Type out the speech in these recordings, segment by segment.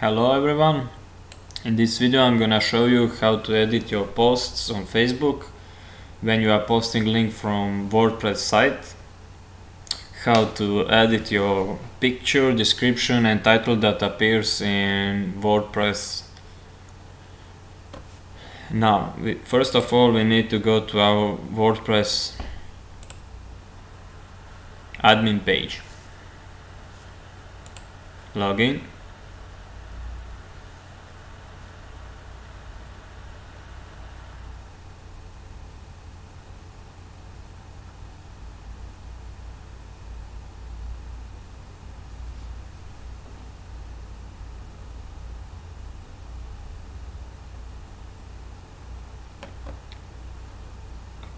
Hello everyone, in this video I'm gonna show you how to edit your posts on Facebook when you are posting link from WordPress site, how to edit your picture, description and title that appears in WordPress. Now, first of all we need to go to our WordPress admin page, login.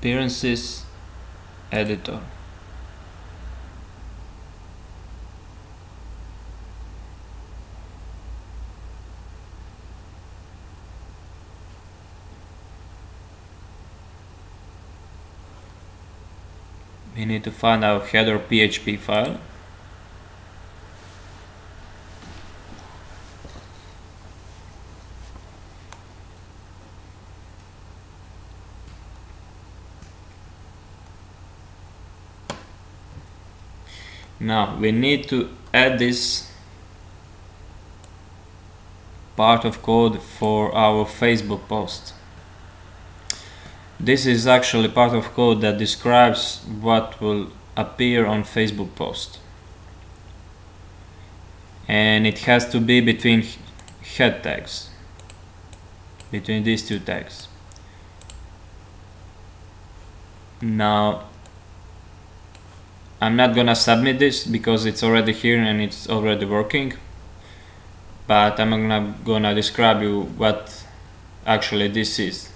Appearances, editor. We need to find our header PHP file. Now we need to add this part of code for our Facebook post. This is actually part of code that describes what will appear on Facebook post. And it has to be between head tags, between these two tags. Now I'm not gonna submit this because it's already here and it's already working, but I'm gonna describe you what actually this is.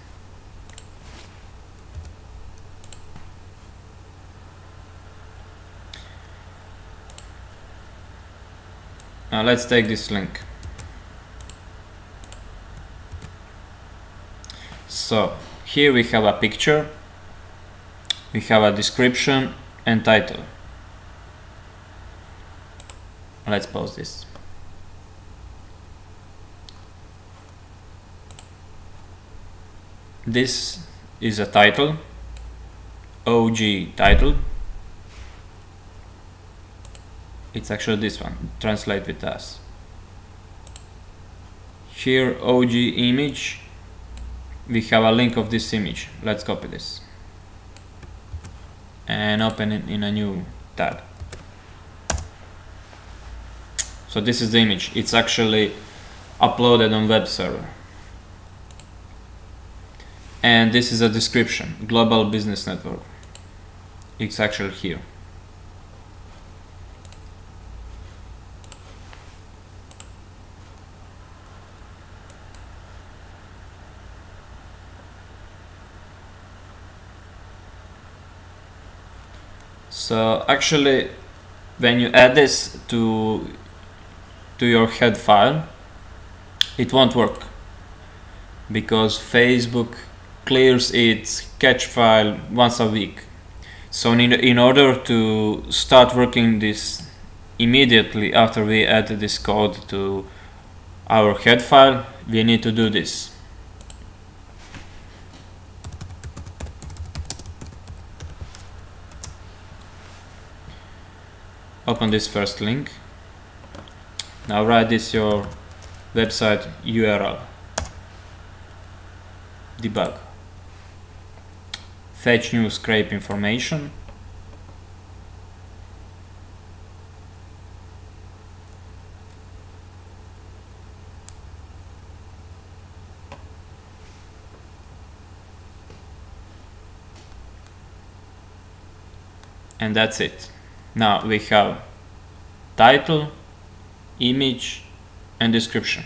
Now let's take this link. So here we have a picture, we have a description and title. Let's pause this. This is a title, OG title. It's actually this one, translate with us. Here OG image, we have a link of this image. Let's copy this and open it in a new tab. So this is the image. It's actually uploaded on web server. And this is a description, global business network. It's actually here. So actually when you add this to your head file, it won't work because Facebook clears its cache file once a week. So in order to start working this immediately after we add this code to our head file, we need to do this. Open this first link. Now write this your website URL. Debug. Fetch new scrape information. And that's it. Now we have title, image and description.